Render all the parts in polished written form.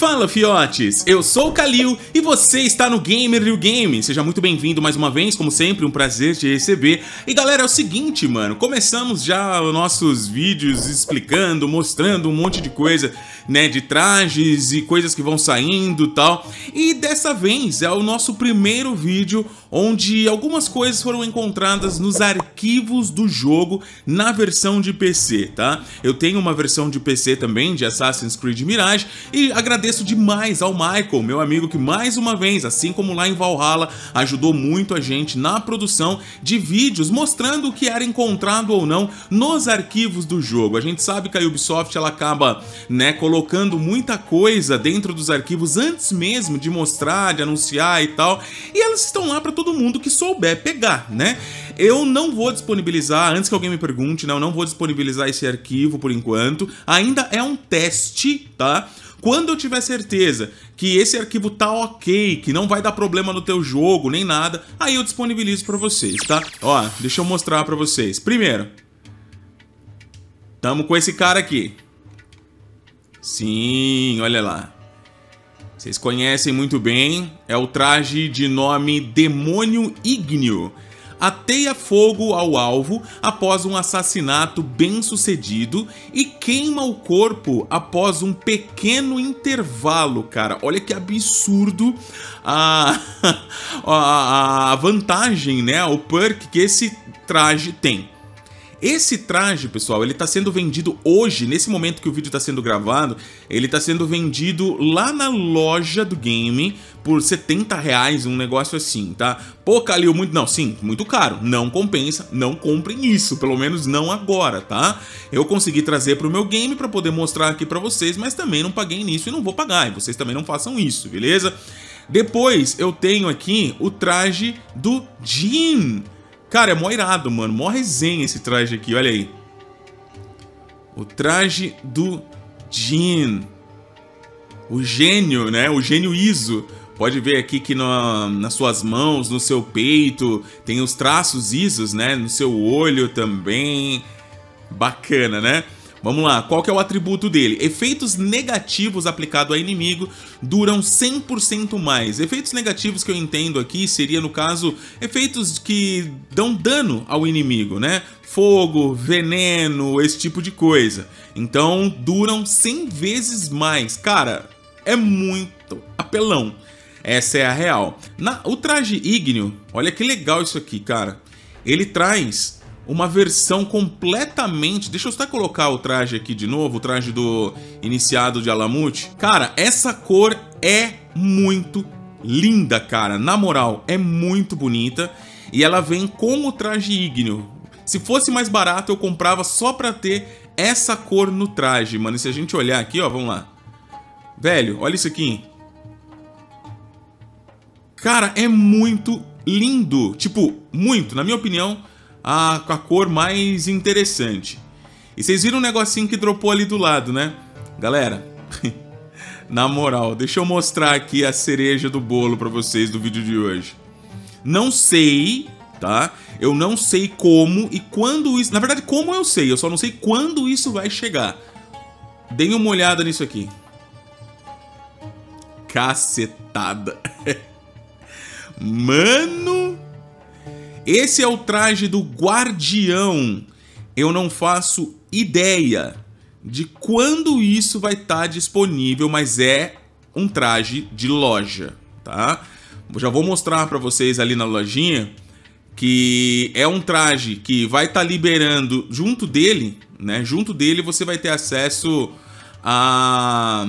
Fala, fiotes! Eu sou o Kalil e você está no GamerLLIL Games. Seja muito bem-vindo mais uma vez, como sempre, um prazer te receber. E galera, é o seguinte, mano, começamos já os nossos vídeos explicando, mostrando um monte de coisa, né, de trajes e coisas que vão saindo e tal. E dessa vez é o nosso primeiro vídeo onde algumas coisas foram encontradas nos arquivos do jogo na versão de PC, tá? Eu tenho uma versão de PC também, de Assassin's Creed Mirage, e agradeço demais ao Michael, meu amigo, que mais uma vez, assim como lá em Valhalla, ajudou muito a gente na produção de vídeos mostrando o que era encontrado ou não nos arquivos do jogo. A gente sabe que a Ubisoft, ela acaba, né, colocando muita coisa dentro dos arquivos antes mesmo de mostrar, de anunciar e tal, e elas estão lá para todo mundo que souber pegar, né? Eu não vou disponibilizar, antes que alguém me pergunte, né, eu não vou disponibilizar esse arquivo por enquanto, ainda é um teste, tá? Quando eu tiver certeza que esse arquivo tá ok, que não vai dar problema no teu jogo, nem nada, aí eu disponibilizo pra vocês, tá? Ó, deixa eu mostrar pra vocês. Primeiro, tamo com esse cara aqui. Sim, olha lá. Vocês conhecem muito bem, é o traje de nome Demônio Ígneo. Ateia fogo ao alvo após um assassinato bem sucedido e queima o corpo após um pequeno intervalo, cara. Olha que absurdo a vantagem, né? O perk que esse traje tem. Esse traje, pessoal, ele tá sendo vendido hoje, nesse momento que o vídeo tá sendo gravado, ele tá sendo vendido lá na loja do game por R$70, um negócio assim, tá? Pô, Kalil, muito... Não, sim, muito caro. Não compensa, não comprem isso, pelo menos não agora, tá? Eu consegui trazer pro meu game pra poder mostrar aqui pra vocês, mas também não paguei nisso e não vou pagar, e vocês também não façam isso, beleza? Depois eu tenho aqui o traje do Djinn. Cara, é mó irado, mano. Mó resenha esse traje aqui, olha aí. O traje do Djinn. O gênio, né? O gênio ISO. Pode ver aqui que nas suas mãos, no seu peito, tem os traços ISOs, né? No seu olho também. Bacana, né? Vamos lá, qual que é o atributo dele? Efeitos negativos aplicados a inimigo duram 100% mais. Efeitos negativos que eu entendo aqui seria, no caso, efeitos que dão dano ao inimigo, né? Fogo, veneno, esse tipo de coisa. Então, duram 100 vezes mais. Cara, é muito apelão. Essa é a real. O traje ígneo, olha que legal isso aqui, cara. Ele traz... uma versão completamente... Deixa eu só colocar o traje aqui de novo, o traje do iniciado de Alamut. Cara, essa cor é muito linda, cara. Na moral, é muito bonita. E ela vem com o traje ígneo. Se fosse mais barato, eu comprava só pra ter essa cor no traje, mano. E se a gente olhar aqui, ó, vamos lá. Velho, olha isso aqui. Cara, é muito lindo. Tipo, muito, na minha opinião... a cor mais interessante. E vocês viram um negocinho que dropou ali do lado, né? Galera, na moral, deixa eu mostrar aqui a cereja do bolo pra vocês do vídeo de hoje. Não sei, tá? Eu não sei como e quando isso... Na verdade, como eu sei, eu só não sei quando isso vai chegar. Deem uma olhada nisso aqui. Cacetada. Mano... esse é o traje do Guardião. Eu não faço ideia de quando isso vai estar disponível, mas é um traje de loja, tá? Já vou mostrar para vocês ali na lojinha que é um traje que vai estar liberando junto dele, né? Junto dele você vai ter acesso a...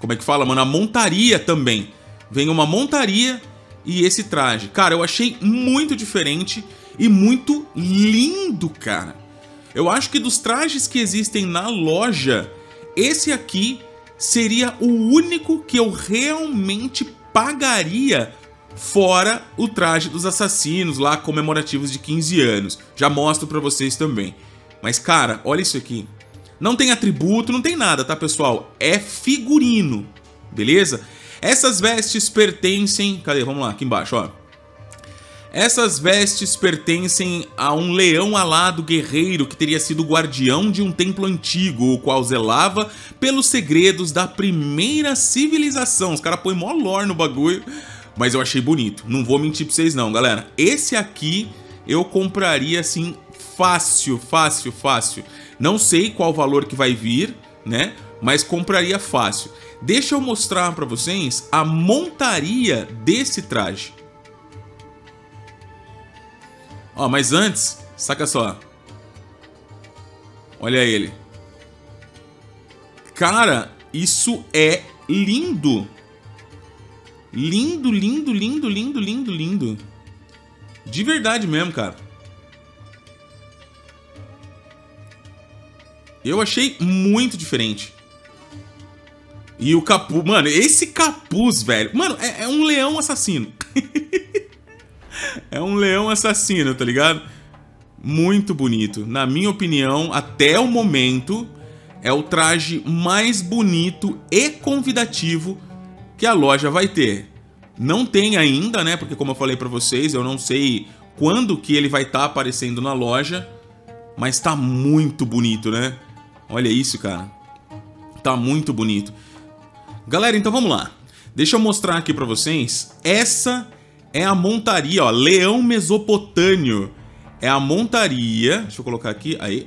como é que fala, mano? A montaria também. Vem uma montaria... e esse traje, cara, eu achei muito diferente e muito lindo, cara. Eu acho que dos trajes que existem na loja, esse aqui seria o único que eu realmente pagaria, fora o traje dos assassinos lá, comemorativos de 15 anos. Já mostro pra vocês também. Mas, cara, olha isso aqui. Não tem atributo, não tem nada, tá, pessoal? É figurino, beleza? Essas vestes pertencem... cadê? Vamos lá, aqui embaixo, ó. Essas vestes pertencem a um leão alado guerreiro que teria sido guardião de um templo antigo, o qual zelava pelos segredos da primeira civilização. Os caras põem mó lore no bagulho, mas eu achei bonito. Não vou mentir pra vocês não, galera. Esse aqui eu compraria assim fácil, fácil, fácil. Não sei qual valor que vai vir, né? Mas compraria fácil. Deixa eu mostrar pra vocês a montaria desse traje. Ó, mas antes, saca só. Olha ele. Cara, isso é lindo. Lindo, lindo, lindo, lindo, lindo, lindo. De verdade mesmo, cara. Eu achei muito diferente. E o capuz... Mano, esse capuz, velho... Mano, é um leão assassino. É um leão assassino, tá ligado? Muito bonito. Na minha opinião, até o momento, é o traje mais bonito e convidativo que a loja vai ter. Não tem ainda, né? Porque como eu falei pra vocês, eu não sei quando que ele vai estar aparecendo na loja. Mas tá muito bonito, né? Olha isso, cara. Tá muito bonito. Galera, então vamos lá. Deixa eu mostrar aqui pra vocês. Essa... é a montaria, ó, Leão Mesopotâmio. É a montaria, deixa eu colocar aqui, aí.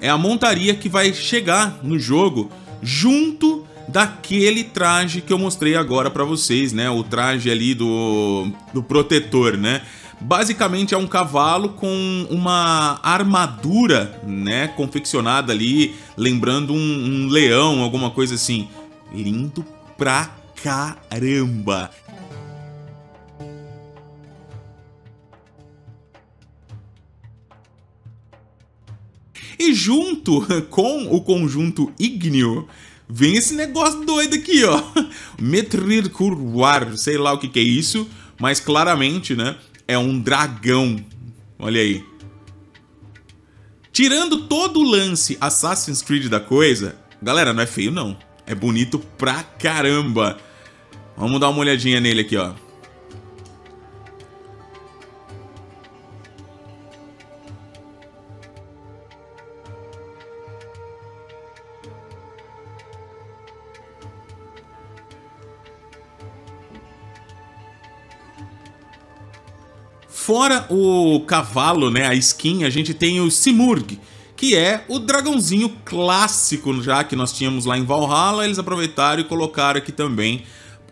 É a montaria que vai chegar no jogo junto daquele traje que eu mostrei agora pra vocês, né? O traje ali do Protetor, né? Basicamente é um cavalo com uma armadura, né? Confeccionada ali, lembrando um leão, alguma coisa assim. Lindo pra caramba! E junto com o conjunto ígneo, vem esse negócio doido aqui, ó. Metril Kurwar, sei lá o que é isso, mas claramente, né, é um dragão. Olha aí. Tirando todo o lance Assassin's Creed da coisa, galera, não é feio não. É bonito pra caramba. Vamos dar uma olhadinha nele aqui, ó. Fora o cavalo, né, a skin, a gente tem o Simurg, que é o dragãozinho clássico, já que nós tínhamos lá em Valhalla, eles aproveitaram e colocaram aqui também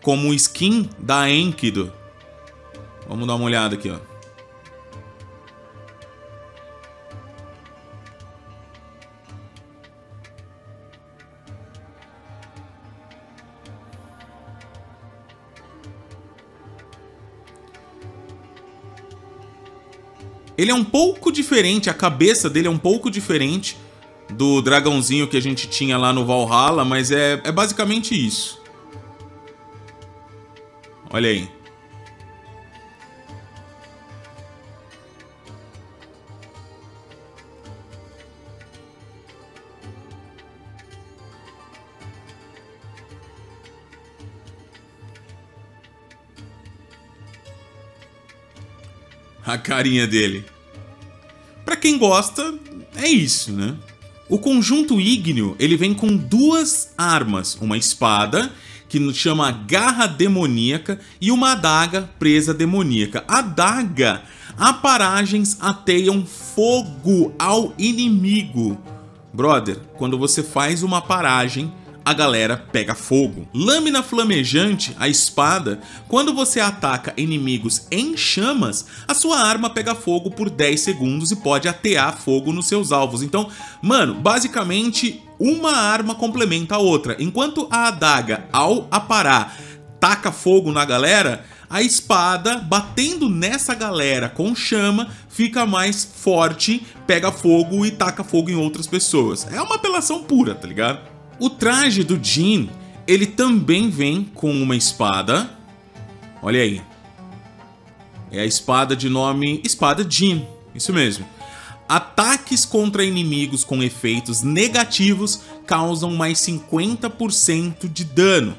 como skin da Enkidu. Vamos dar uma olhada aqui, ó. Ele é um pouco diferente, a cabeça dele é um pouco diferente do dragãozinho que a gente tinha lá no Valhalla, mas é basicamente isso. Olha aí. A carinha dele. Pra quem gosta, é isso, né? O conjunto ígneo, ele vem com duas armas. Uma espada, que nos chama Garra Demoníaca, e uma adaga, Presa Demoníaca. Adaga, aparagens ateiam fogo ao inimigo. Brother, quando você faz uma aparagem, a galera pega fogo. Lâmina flamejante, a espada, quando você ataca inimigos em chamas, a sua arma pega fogo por 10 segundos e pode atear fogo nos seus alvos. Então, mano, basicamente uma arma complementa a outra. Enquanto a adaga, ao aparar, taca fogo na galera, a espada, batendo nessa galera com chama, fica mais forte, pega fogo e taca fogo em outras pessoas. É uma apelação pura, tá ligado? O traje do Djinn, ele também vem com uma espada. Olha aí. É a espada de nome Espada Jin, isso mesmo. Ataques contra inimigos com efeitos negativos causam mais 50% de dano.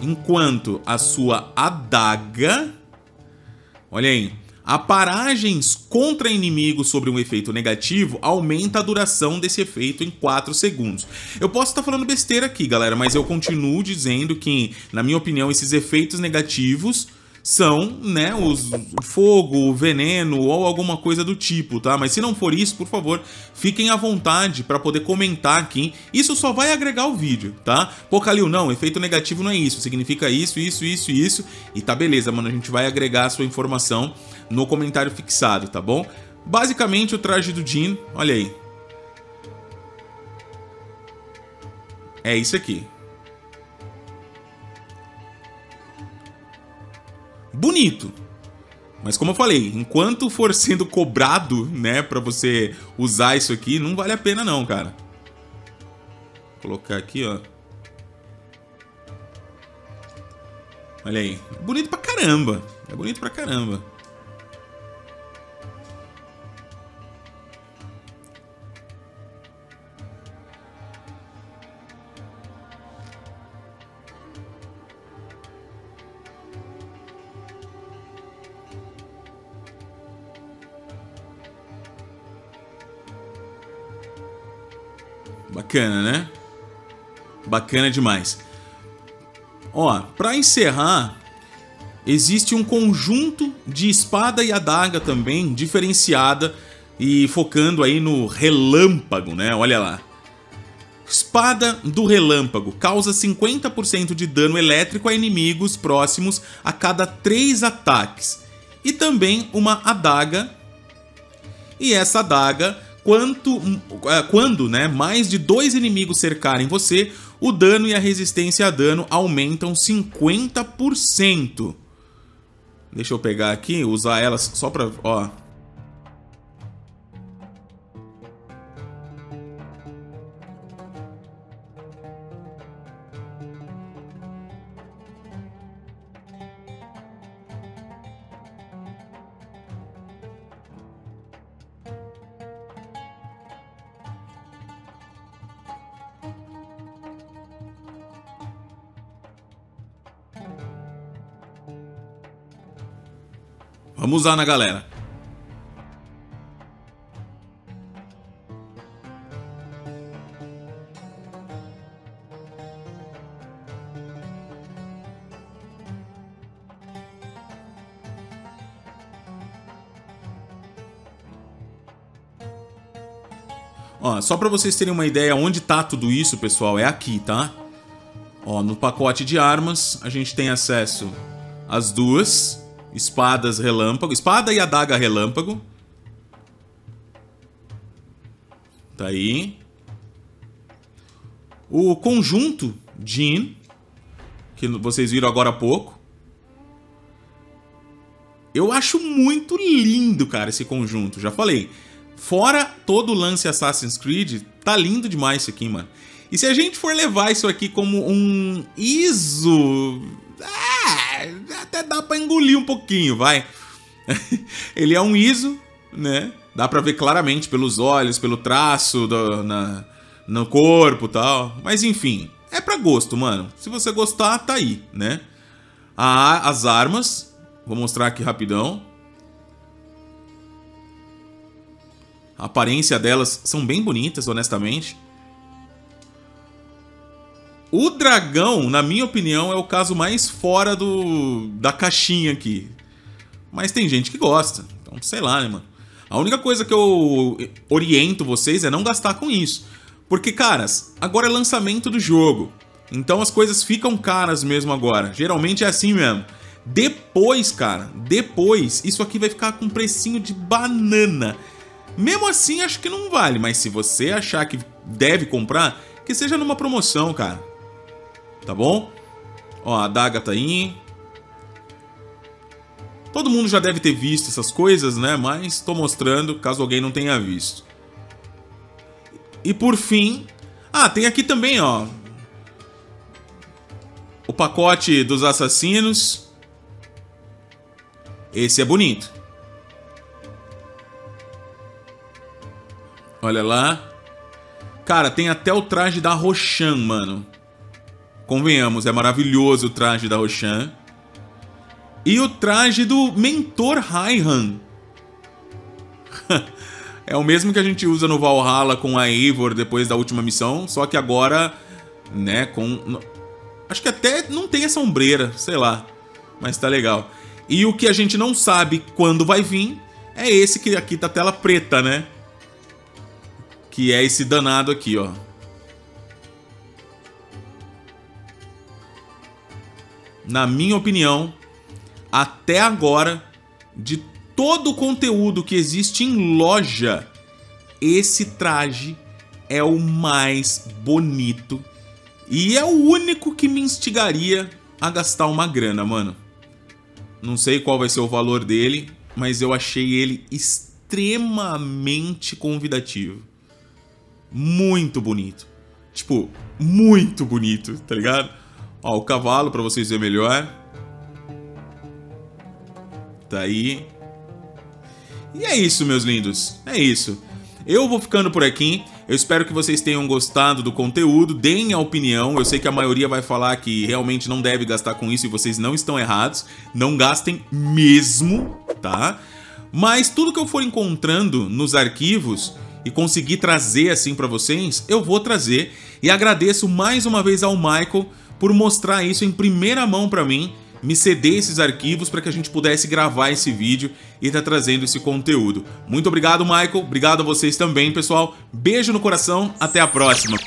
Enquanto a sua adaga... Olha aí. Aparagens contra inimigos sobre um efeito negativo aumenta a duração desse efeito em 4 segundos. Eu posso estar falando besteira aqui, galera, mas eu continuo dizendo que, na minha opinião, esses efeitos negativos são, né, o fogo, o veneno ou alguma coisa do tipo, tá? Mas se não for isso, por favor, fiquem à vontade para poder comentar aqui. Isso só vai agregar o vídeo, tá? Pô, Kalil, não, efeito negativo não é isso, significa isso, isso, isso, isso. E tá beleza, mano, a gente vai agregar a sua informação no comentário fixado, tá bom? Basicamente, o traje do Djinn, olha aí. É isso aqui. Bonito, mas como eu falei, enquanto for sendo cobrado, né, pra você usar isso aqui, não vale a pena não, cara. Vou colocar aqui, ó. Olha aí, é bonito pra caramba, é bonito pra caramba. Bacana, né? Bacana demais. Ó, pra encerrar, existe um conjunto de espada e adaga também, diferenciada e focando aí no relâmpago, né? Olha lá. Espada do relâmpago. Causa 50% de dano elétrico a inimigos próximos a cada 3 ataques. E também uma adaga. E essa adaga... Quando, né, mais de 2 inimigos cercarem você, o dano e a resistência a dano aumentam 50%. Deixa eu pegar aqui, usar elas só pra... ó. Vamos usar na galera. Ó, só para vocês terem uma ideia onde tá tudo isso, pessoal, é aqui, tá? Ó, no pacote de armas, a gente tem acesso às duas... espadas relâmpago, espada e adaga relâmpago. Tá aí. O conjunto Djinn, que vocês viram agora há pouco. Eu acho muito lindo, cara, esse conjunto, já falei. Fora todo o lance Assassin's Creed, tá lindo demais isso aqui, mano. E se a gente for levar isso aqui como um ISO... até dá pra engolir um pouquinho, vai. Ele é um ISO, né? Dá pra ver claramente pelos olhos, pelo traço no corpo e tal. Mas enfim, é pra gosto, mano. Se você gostar, tá aí, né? As armas, vou mostrar aqui rapidão. A aparência delas são bem bonitas, honestamente. O dragão, na minha opinião, é o caso mais fora da caixinha aqui. Mas tem gente que gosta. Então, sei lá, né, mano? A única coisa que eu oriento vocês é não gastar com isso. Porque, caras, agora é lançamento do jogo. Então as coisas ficam caras mesmo agora. Geralmente é assim mesmo. Depois, cara, depois, isso aqui vai ficar com precinho de banana. Mesmo assim, acho que não vale. Mas se você achar que deve comprar, que seja numa promoção, cara. Tá bom? Ó, a adaga tá aí. Todo mundo já deve ter visto essas coisas, né? Mas tô mostrando caso alguém não tenha visto. E por fim... ah, tem aqui também, ó, o pacote dos assassinos. Esse é bonito. Olha lá. Cara, tem até o traje da Roshan, mano. Convenhamos, é maravilhoso o traje da Roshan. E o traje do mentor Raihan. É o mesmo que a gente usa no Valhalla com a Eivor depois da última missão, só que agora, né, com... acho que até não tem essa ombreira, sei lá, mas tá legal. E o que a gente não sabe quando vai vir é esse que aqui tá tela preta, né? Que é esse danado aqui, ó. Na minha opinião, até agora, de todo o conteúdo que existe em loja, esse traje é o mais bonito e é o único que me instigaria a gastar uma grana, mano. Não sei qual vai ser o valor dele, mas eu achei ele extremamente convidativo. Muito bonito. Tipo, muito bonito, tá ligado? Ó, o cavalo, pra vocês verem melhor. Tá aí. E é isso, meus lindos. É isso. Eu vou ficando por aqui. Eu espero que vocês tenham gostado do conteúdo. Deem a opinião. Eu sei que a maioria vai falar que realmente não deve gastar com isso e vocês não estão errados. Não gastem mesmo, tá? Mas tudo que eu for encontrando nos arquivos e conseguir trazer assim pra vocês, eu vou trazer. E agradeço mais uma vez ao Michael por mostrar isso em primeira mão pra mim, me ceder esses arquivos para que a gente pudesse gravar esse vídeo e tá trazendo esse conteúdo. Muito obrigado, Michael. Obrigado a vocês também, pessoal. Beijo no coração. Até a próxima.